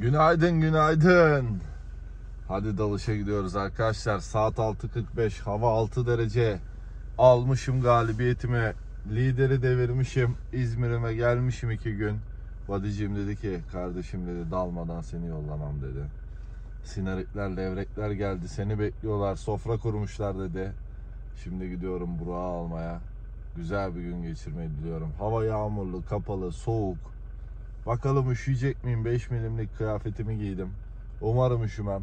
Günaydın, günaydın. Hadi dalışa gidiyoruz arkadaşlar. Saat 6:45, hava 6 derece. Almışım galibiyetimi. Lideri devirmişim. İzmir'ime gelmişim 2 gün. Vadicim dedi ki, kardeşim dedi, dalmadan seni yollamam dedi. Sinaritler, levrekler geldi. Seni bekliyorlar. Sofra kurmuşlar dedi. Şimdi gidiyorum Burak'ı almaya. Güzel bir gün geçirmeyi diliyorum. Hava yağmurlu, kapalı, soğuk. Bakalım üşüyecek miyim? 5 milimlik kıyafetimi giydim. Umarım üşümem.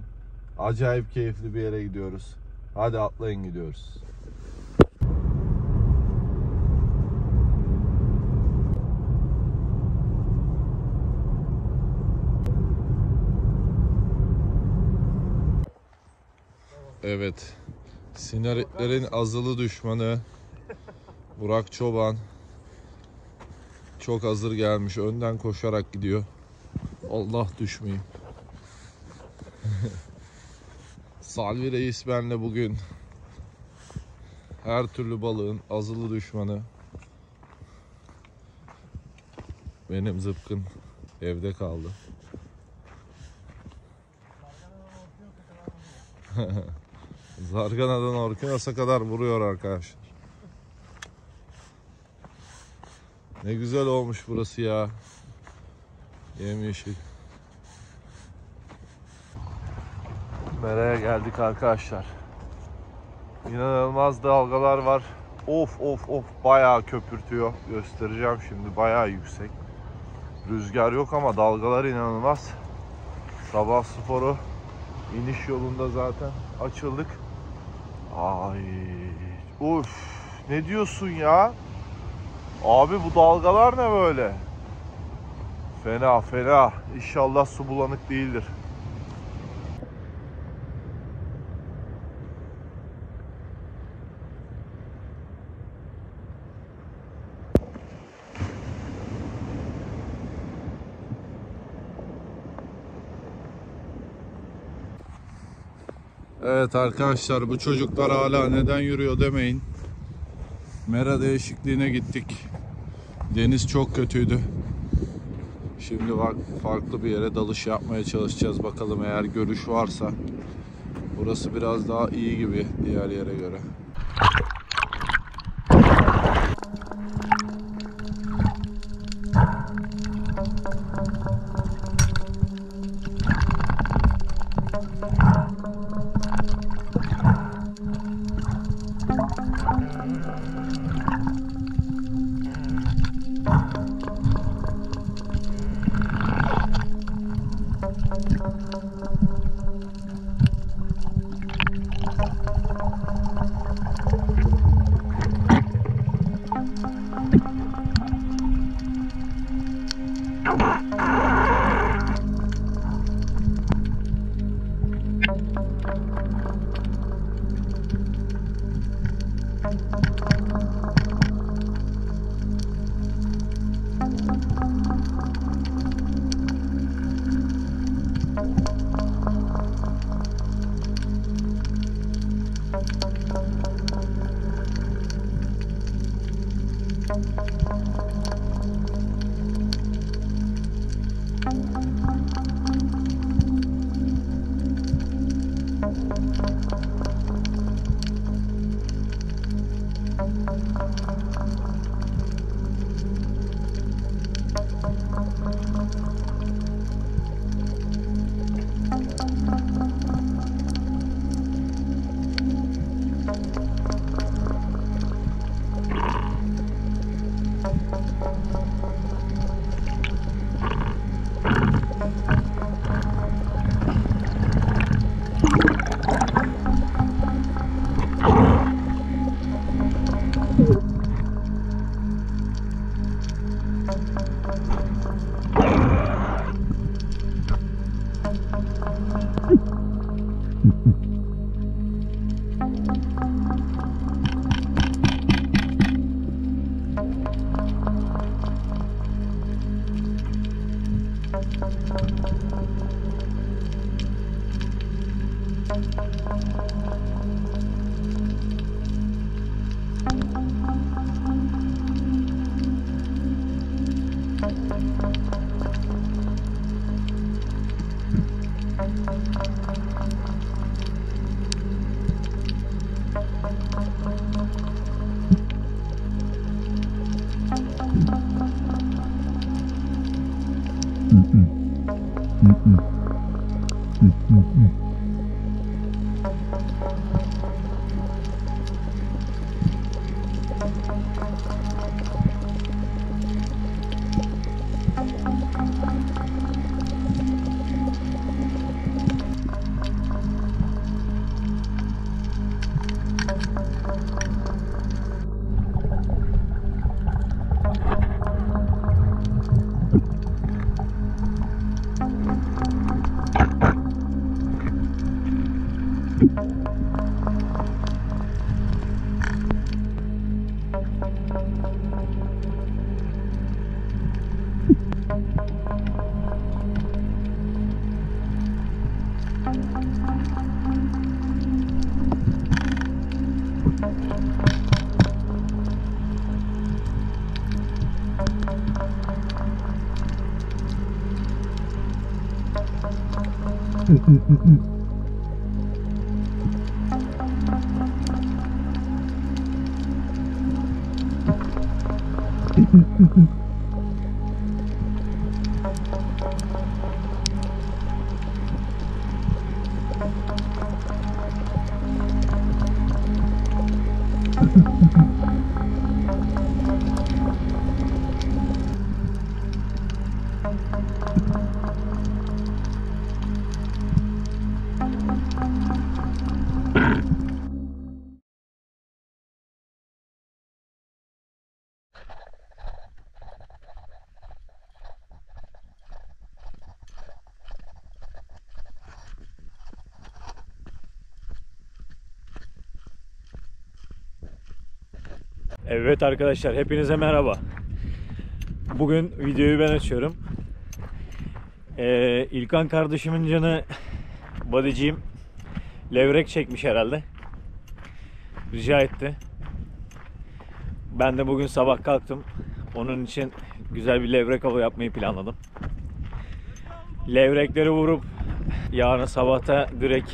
Acayip keyifli bir yere gidiyoruz. Hadi atlayın, gidiyoruz. Evet. Sinaritlerin azılı düşmanı Burak Çoban çok hazır gelmiş. Önden koşarak gidiyor. Allah düşmeyeyim. Salvi Reis benle bugün. Her türlü balığın azılı düşmanı benim zıpkın evde kaldı. Zargana'dan Orkinos'a kadar vuruyor arkadaşlar. Ne güzel olmuş burası ya. Yemyeşil. Mera'ya geldik arkadaşlar. İnanılmaz dalgalar var. Of of of, bayağı köpürtüyor. Göstereceğim şimdi, bayağı yüksek. Rüzgar yok ama dalgalar inanılmaz. Sabah sporu iniş yolunda zaten açıldık. Ay, of, ne diyorsun ya? Abi bu dalgalar ne böyle? Fena fena. İnşallah su bulanık değildir. Evet arkadaşlar, bu çocuklar hala neden yürüyor demeyin. Mera değişikliğine gittik. Deniz çok kötüydü. Şimdi bak, farklı bir yere dalış yapmaya çalışacağız. Bakalım eğer görüş varsa. Burası biraz daha iyi gibi diğer yere göre. Evet arkadaşlar, hepinize merhaba. Bugün videoyu ben açıyorum. İlkan kardeşimin canı bodyciğim levrek çekmiş herhalde. Rica etti. Ben de bugün sabah kalktım. Onun için güzel bir levrek avı yapmayı planladım. Levrekleri vurup yarın sabahta direkt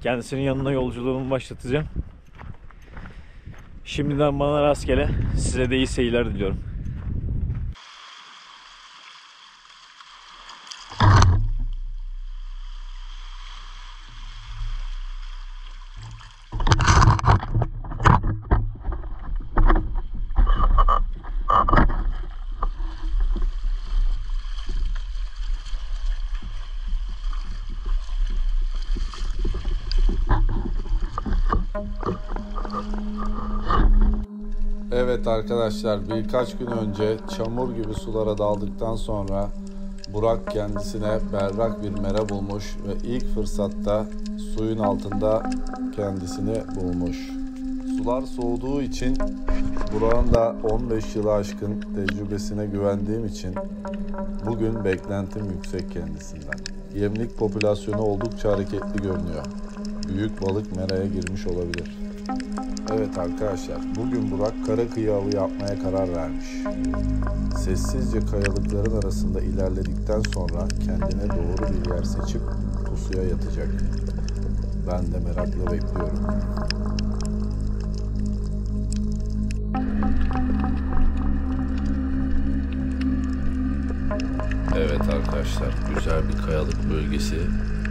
kendisinin yanına yolculuğumu başlatacağım. Şimdiden bana rastgele, size de iyi seyirler diliyorum. Evet arkadaşlar, birkaç gün önce çamur gibi sulara daldıktan sonra Burak kendisine berrak bir mera bulmuş ve ilk fırsatta suyun altında kendisini bulmuş. Sular soğuduğu için Burak'ın da 15 yılı aşkın tecrübesine güvendiğim için bugün beklentim yüksek kendisinden. Yemlik popülasyonu oldukça hareketli görünüyor. Büyük balık meraya girmiş olabilir. Evet arkadaşlar, bugün Burak kara kıyı avı yapmaya karar vermiş. Sessizce kayalıkların arasında ilerledikten sonra kendine doğru bir yer seçip pusuya yatacak. Ben de merakla bekliyorum. Evet arkadaşlar, güzel bir kayalık bölgesi,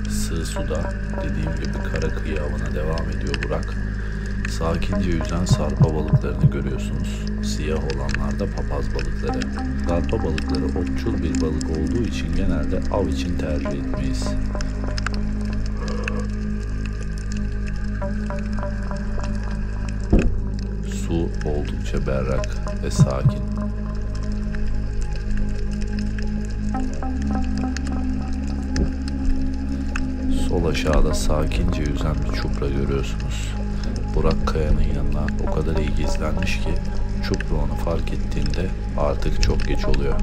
sığ suda, dediğim gibi kara kıyı avına devam ediyor Burak. Sakince yüzen sarpa balıklarını görüyorsunuz. Siyah olanlar da papaz balıkları. Sarpa balıkları otçul bir balık olduğu için genelde av için tercih etmeyiz. Su oldukça berrak ve sakin. Sol aşağıda sakince yüzen bir çupra görüyorsunuz. Burak kayanın yanına o kadar iyi gizlenmiş ki çupra onu fark ettiğinde artık çok geç oluyor.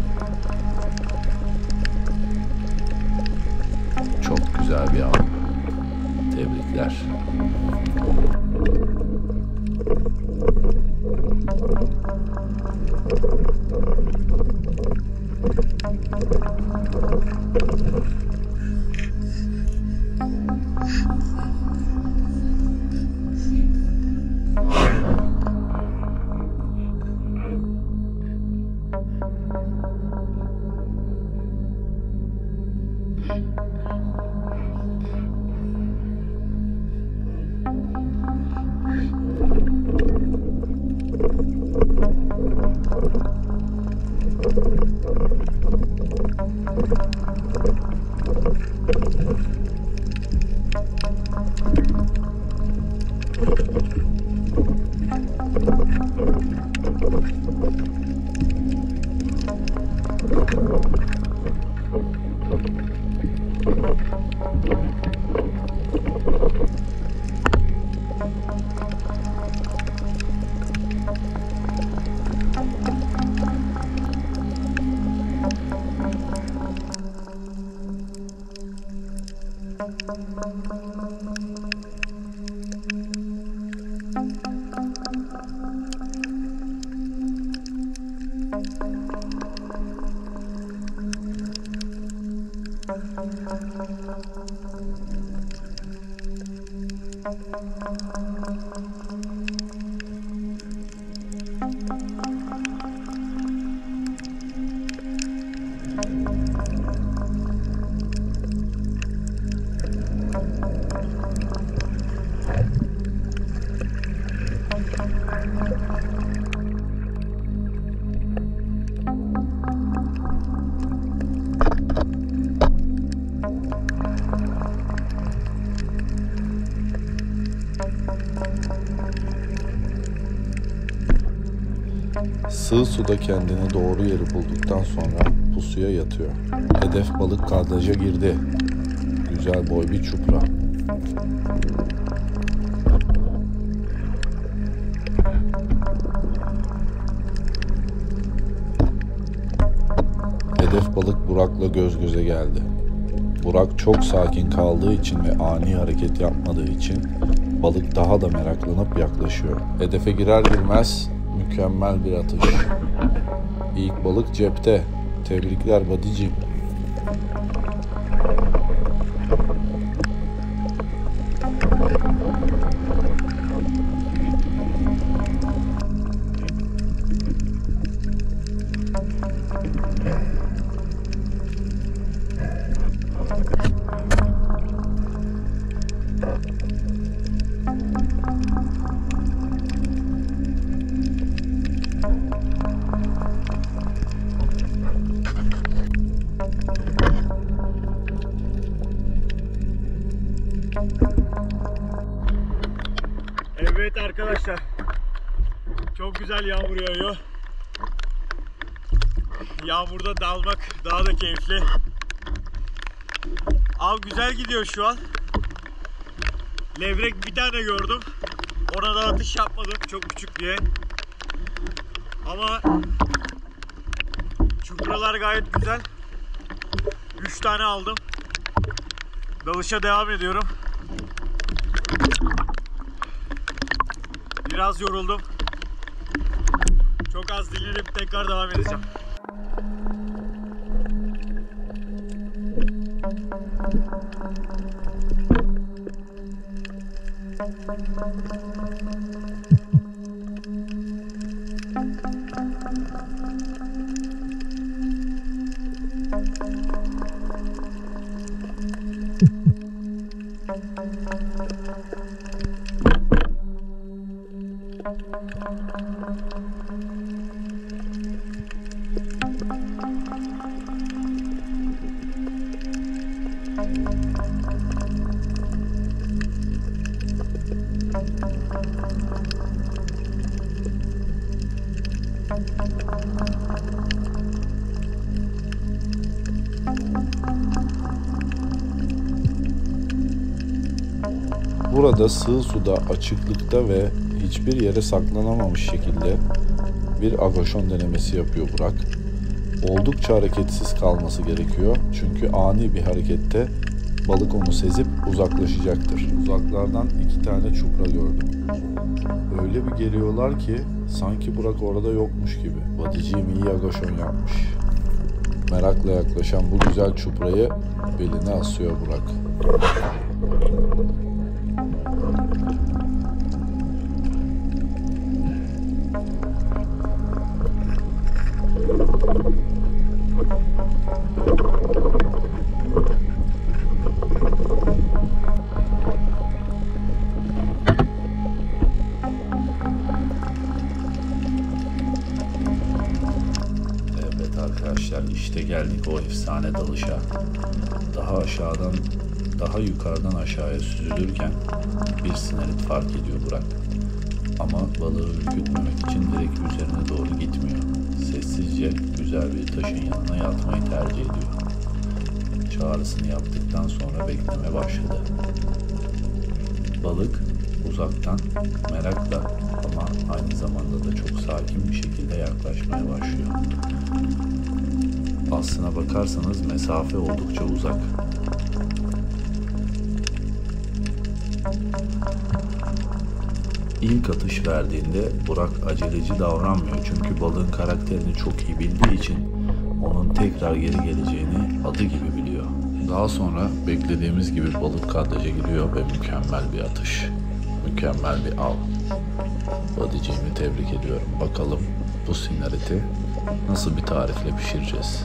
Çok güzel bir an. Tebrikler. Sığ suda kendini doğru yeri bulduktan sonra pusuya yatıyor. Hedef balık kardaja girdi. Güzel boy bir çupra. Hedef balık Burak'la göz göze geldi. Burak çok sakin kaldığı için ve ani hareket yapmadığı için balık daha da meraklanıp yaklaşıyor. Hedefe girer girmez mükemmel bir atış. İlk balık cepte. Tebrikler badicim. Evet arkadaşlar, çok güzel yağmur yağıyor. Yağmurda dalmak daha da keyifli. Av güzel gidiyor şu an. Levrek bir tane gördüm. Ona da atış yapmadım çok küçük diye. Ama çupralar gayet güzel. 3 tane aldım. Dalışa devam ediyorum. Biraz yoruldum. Çok az dinlenip tekrar devam edeceğim. Burada sığ suda, açıklıkta ve hiçbir yere saklanamamış şekilde bir agaşon denemesi yapıyor Burak. Oldukça hareketsiz kalması gerekiyor çünkü ani bir harekette balık onu sezip uzaklaşacaktır. Uzaklardan 2 tane çupra gördüm. Öyle bir geliyorlar ki sanki Burak orada yokmuş gibi. Badiciğim iyi agaşon yapmış. Merakla yaklaşan bu güzel çuprayı beline asıyor Burak. İşte geldik o efsane dalışa. Daha aşağıdan, daha yukarıdan aşağıya süzülürken bir sinarit fark ediyor Burak. Ama balığı ürkütmemek için direkt üzerine doğru gitmiyor. Sessizce güzel bir taşın yanına yatmayı tercih ediyor. Çağrısını yaptıktan sonra bekleme başladı. Balık uzaktan merakla ama aynı zamanda da çok sakin bir şekilde yaklaşmaya başlıyor. Aslına bakarsanız mesafe oldukça uzak. İlk atış verdiğinde Burak aceleci davranmıyor çünkü balığın karakterini çok iyi bildiği için onun tekrar geri geleceğini adı gibi biliyor. Daha sonra beklediğimiz gibi balık kardaja giriyor ve mükemmel bir atış. mükemmel bir av. Badiciğimi tebrik ediyorum. Bakalım bu sinariti nasıl bir tarifle pişireceğiz.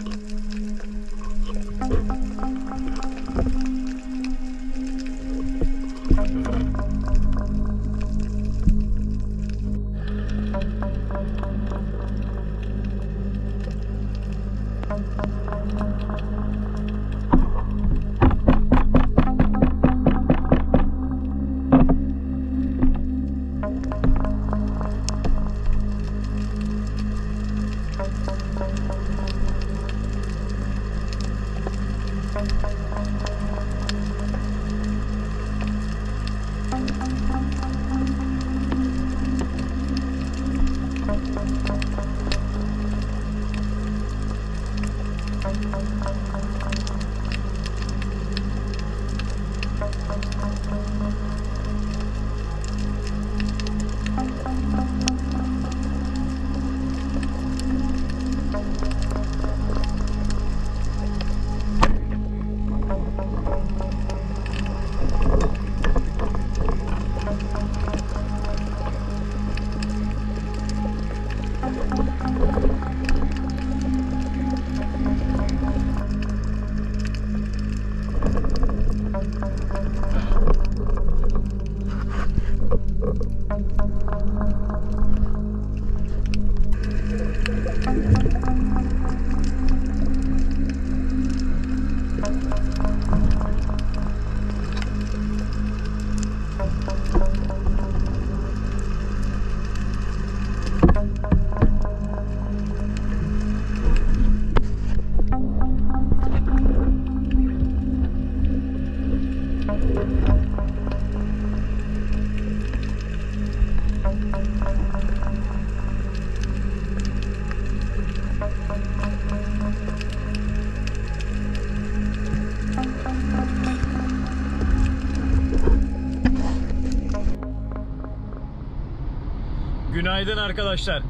Günaydın arkadaşlar.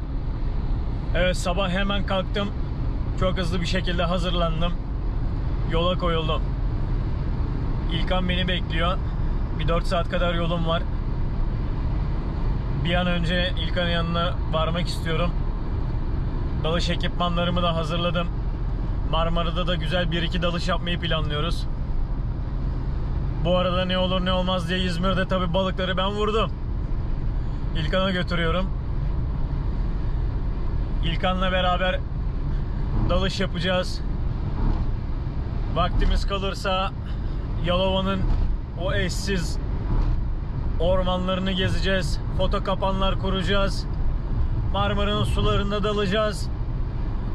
Evet, sabah hemen kalktım. Çok hızlı bir şekilde hazırlandım. Yola koyuldum. İlkan beni bekliyor. Bir 4 saat kadar yolum var. Bir an önce İlkan'ın yanına varmak istiyorum. Dalış ekipmanlarımı da hazırladım. Marmara'da da güzel 1-2 dalış yapmayı planlıyoruz. Bu arada ne olur ne olmaz diye İzmir'de tabii balıkları ben vurdum. İlkan'a götürüyorum. İlkan'la beraber dalış yapacağız. Vaktimiz kalırsa Yalova'nın o eşsiz ormanlarını gezeceğiz. Foto kapanlar kuracağız. Marmara'nın sularında dalacağız.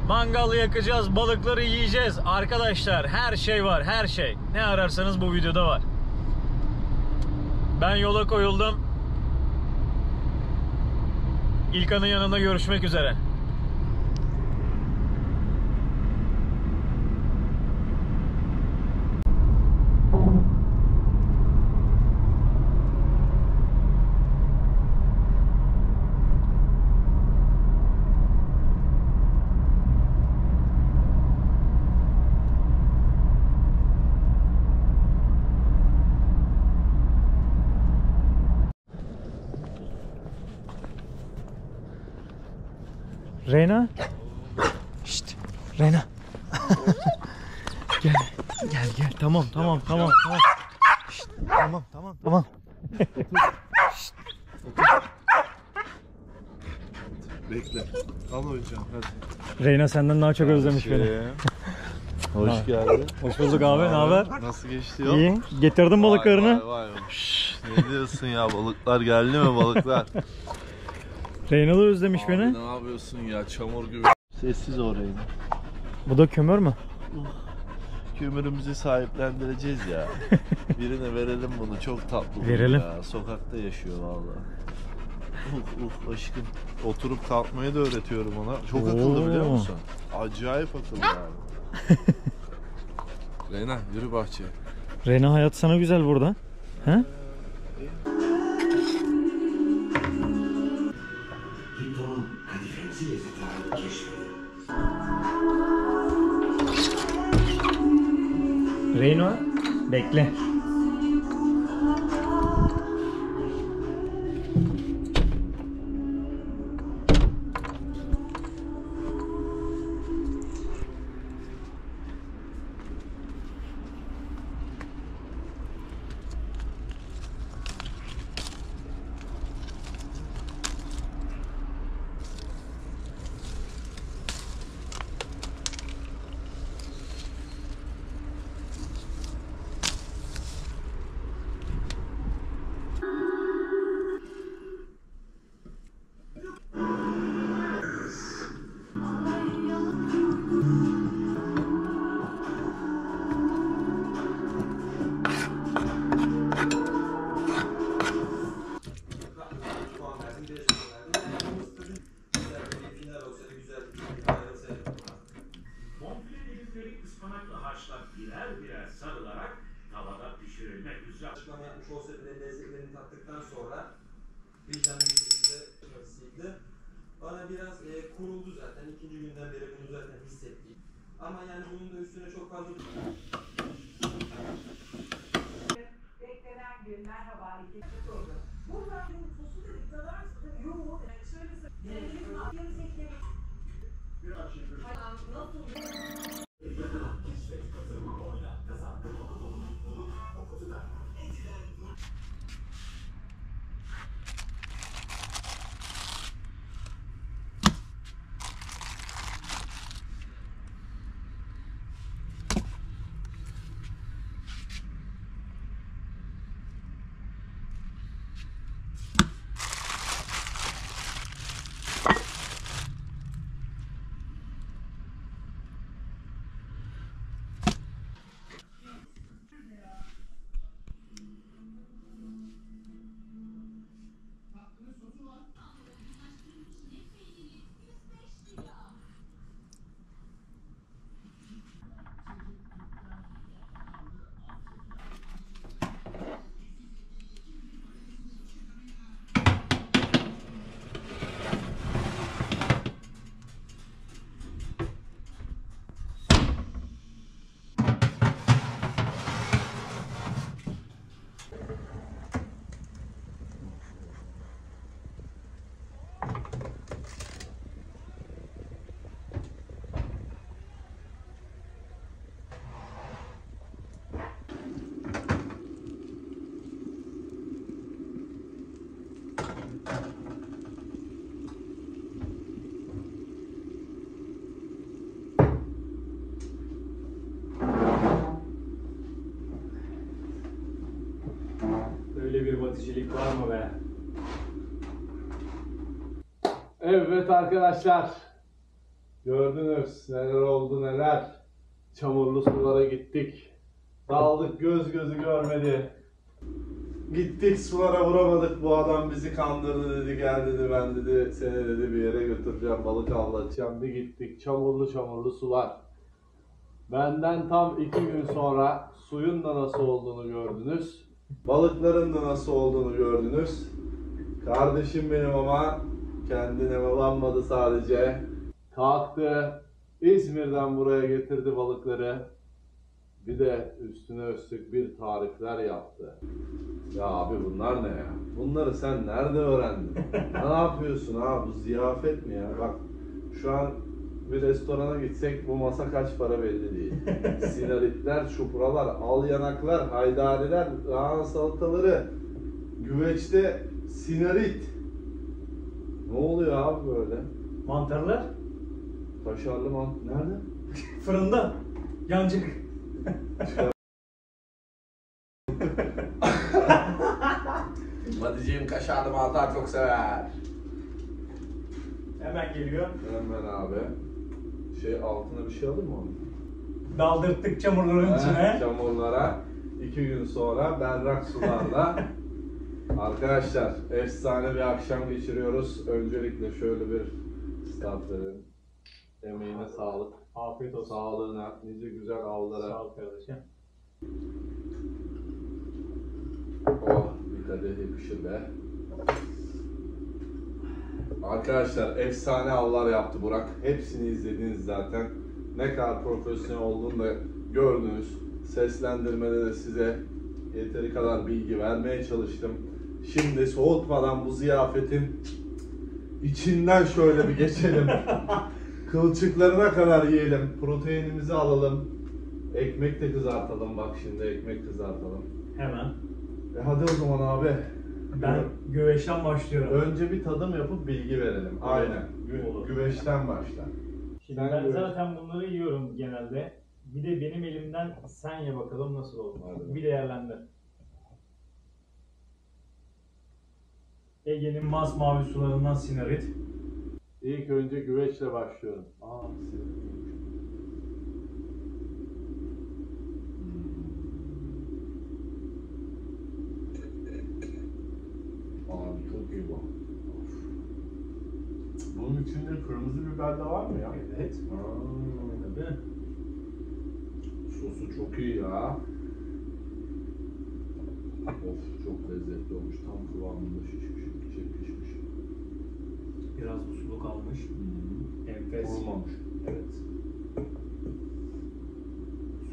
Mangal yakacağız. Balıkları yiyeceğiz. Arkadaşlar her şey var, her şey. Ne ararsanız bu videoda var. Ben yola koyuldum. İlkan'ın yanında görüşmek üzere. Reyna. Şşt. Reyna. Gel. Gel. Tamam. Şşt. Tamam. Şşt. Bekle. Al oyuncağı hadi. Reyna senden daha çok özlemiş beni. Hoş geldin. Hoş bulduk abi. Ne haber? Nasıl geçti yol? İyi. Getirdin balıklarını. Vay. Şşt. Ne diyorsun ya? Balıklar geldi mi balıklar? Reyna da özlemiş abi beni. Ne yapıyorsun ya? Çamur gibi. Sessiz o Reyna. Bu da kömür mü? ömrümüzü sahiplendireceğiz ya. Birine verelim bunu, çok tatlı. Verelim. Ya. Sokakta yaşıyor vallahi. Aşkım. Oturup kalkmayı da öğretiyorum ona. Çok akıllı biliyor musun? Acayip akıllı yani. Reyna yürü bahçeye. Reyna hayat sana güzel burada. He? Reyna bekle. Ama yani bunun da üstüne çok fazla... Beklenen gün, merhaba, ilginçlik oldu. Bunlar benim sosu da iktidar... Yoo, şöyle söyleyeyim. Benim adını çekeyim. Biraz şey görüyorum. Nasıl? Batışçılık var mı be? Evet arkadaşlar, gördünüz neler oldu neler. Çamurlu sulara gittik, daldık, göz gözü görmedi. Gittik sulara, vuramadık. Bu adam bizi kandırdı dedi, gel dedi, ben dedi seni dedi bir yere götüreceğim, balık avlatacağım. Bir gittik çamurlu sular. Benden tam 2 gün sonra suyun da nasıl olduğunu gördünüz. Balıkların da nasıl olduğunu gördünüz. Kardeşim benim ama kendine bağlanmadı sadece. Kalktı, İzmir'den buraya getirdi balıkları. Bir de üstüne üstlük bir tarifler yaptı. Ya abi bunlar ne ya? Bunları sen nerede öğrendin? Ne yapıyorsun abi? Bu ziyafet mi ya? Bak şu an bir restorana gitsek bu masa kaç para belli değil. Sinaritler, çupralar, al yanaklar, haydariler, lahana salataları, güveçte sinarit. Ne oluyor abi böyle? Mantarlar? Kaşarlı mantar. Nerede? Fırında. Yancık. Badiciğim kaşarlı mantar çok sever. Hemen geliyor. Hemen abi. Şey altına bir şey alır mı onu? daldırttık çamurların içine. Çamurlara 2 gün sonra berrak sularla. Arkadaşlar efsane bir akşam geçiriyoruz. Öncelikle şöyle bir start verelim. Emeğine sağlık. Afiyet olsun. Sağlığına, nice güzel avlara. Sağ ol kardeşim. Oh, bir kadeh pişir be. Arkadaşlar efsane avlar yaptı Burak. Hepsini izlediniz zaten. Ne kadar profesyonel olduğunu da gördünüz. Seslendirmede de size yeteri kadar bilgi vermeye çalıştım. Şimdi soğutmadan bu ziyafetin içinden şöyle bir geçelim. Kılçıklarına kadar yiyelim. Proteinimizi alalım. Ekmek de kızartalım. Bak şimdi ekmek kızartalım. Hemen. E hadi o zaman abi. Ben güveçten başlıyorum. Önce bir tadım yapıp bilgi verelim. Aynen. Güveçten başla. Şimdi ben zaten bunları yiyorum genelde. Bir de benim elimden sen ye bakalım nasıl olur. Hadi. Bir değerlendir. Ege'nin masmavi sularından sinarit. İlk önce güveçle başlıyorum. Aa, abi çok iyi bu. Bunun içinde kırmızı biber de var mı ya? Evet. Tabii. Sosu çok iyi ya. Of, çok lezzetli olmuş. Tam kıvamında pişmiş. Biraz usuluk almış. Enfes. Olmamış. Evet.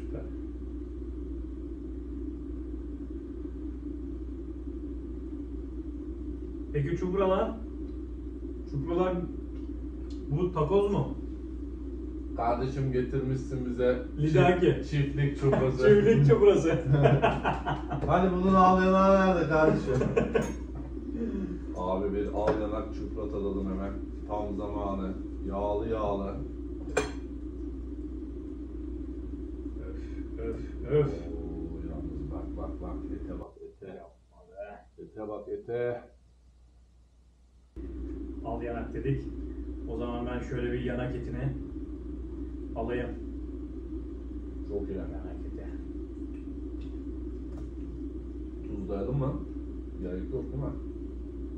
Süper. Peki çupralar? Çupralar bu takoz mu? Kardeşim getirmişsin bize Lidaki. Çiftlik çuprası. Çiftlik çuprası. Hani bunun al yanağı nerede kardeşim? Abi bir al yanak çupra tadalım hemen. Tam zamanı. Yağlı yağlı. Öf öf öf. Oo, yalnız bak ete bak ete. Yapma be. Ete bak ete. Al yanak dedik. O zaman ben şöyle bir yanak etini alayım. Çok iyi. Yanak eti. Tuzlayalım mı? Gerek yok değil mi?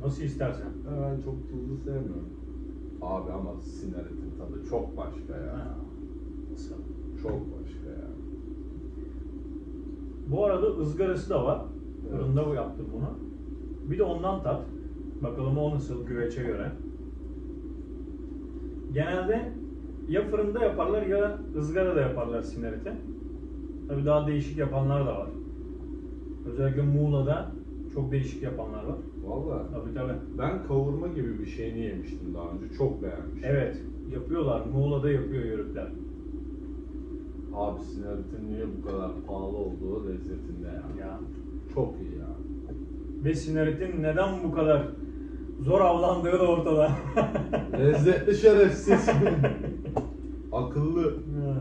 Nasıl istersen. Ben çok tuzlu sevmiyorum. Abi ama sinaritin tadı çok başka ya. Ha, nasıl? Çok başka ya. Bu arada ızgarası da var. Evet. Fırında yaptım bunu. Bir de ondan tat. Bakalım o nasıl güveçe göre. Genelde ya fırında yaparlar ya ızgarada yaparlar sinariti. Tabii daha değişik yapanlar da var. Özellikle Muğla'da çok değişik yapanlar var. Vallahi. Tabii. Ben kavurma gibi bir şeyini yemiştim daha önce. Çok beğenmiştim. Evet. Yapıyorlar. Muğla'da yapıyor yörükler. Abi sinaritin niye bu kadar pahalı olduğu lezzetinde ya. Ya. Çok iyi ya. Ve sinaritin neden bu kadar zor avlandığı da ortada. Lezzetli şerefsiz. Akıllı. Evet.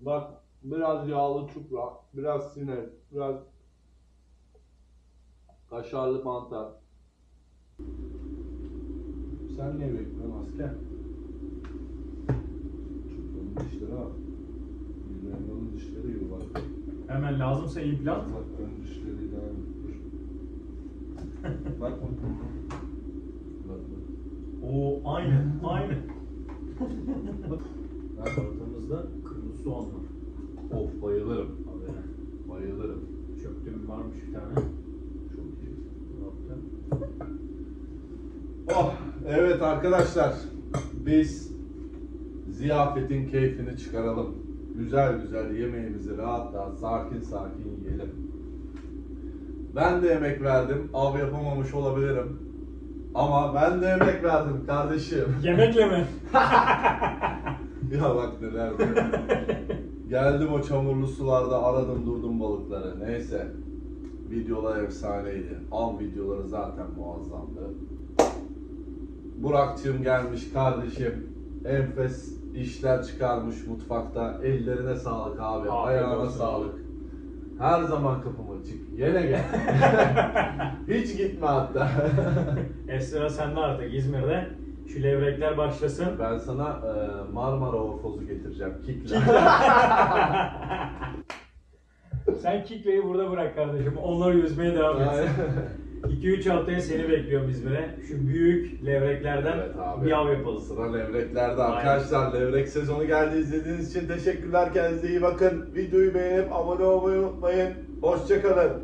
Bak biraz yağlı çupra, biraz sinarit, biraz kaşarlı mantar. Sen niye bekliyorsun asker? Çupralı dişleri al. Yüzlerinin dişleri gibi bak. Hemen lazımsa implant. Bak ön dişleri daha iyi. Bak bak. Oo aynı. Bak salatamızda kırmızı soğan var. Of bayılırım. Abi, bayılırım. Çöktüm varmış bir tane. Oh, evet arkadaşlar, biz ziyafetin keyfini çıkaralım. Güzel güzel yemeğimizi rahat rahat sakin sakin yiyelim. Ben de emek verdim, av yapamamış olabilirim. Ama ben de emek verdim kardeşim. Yemekle mi? Ya bak neler diyor. Geldim o çamurlu sularda aradım durdum balıkları. Neyse. Videolar efsaneydi. Av videoları zaten muazzamdı. Burak'cığım gelmiş kardeşim. Enfes işler çıkarmış mutfakta. Ellerine sağlık abi. Ayağına sağlık. Her zaman kapımı açık. Yine gel. Hiç gitme hatta. Esra sen de artık İzmir'de Şu levrekler başlasın. Ben sana Marmara orfozu getireceğim. Kikle. Sen Kikle'yi burada bırak kardeşim. Onlar yüzmeye devam etsin. 2-3 haftaya seni bekliyorum İzmir'e. Şu büyük levreklerden evet, bir av yapalım. Sıra levreklerde arkadaşlar. Aynen. Levrek sezonu geldi. İzlediğiniz için teşekkürler. Kendinize iyi bakın. Videoyu beğenip abone olmayı unutmayın. Hoşçakalın.